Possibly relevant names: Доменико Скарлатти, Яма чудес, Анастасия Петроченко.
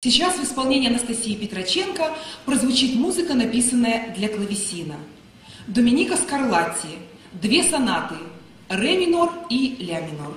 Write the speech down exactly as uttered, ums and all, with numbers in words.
Сейчас в исполнении Анастасии Петроченко прозвучит музыка, написанная для клавесина. Доменико Скарлатти. Две сонаты. Ре минор и ля минор.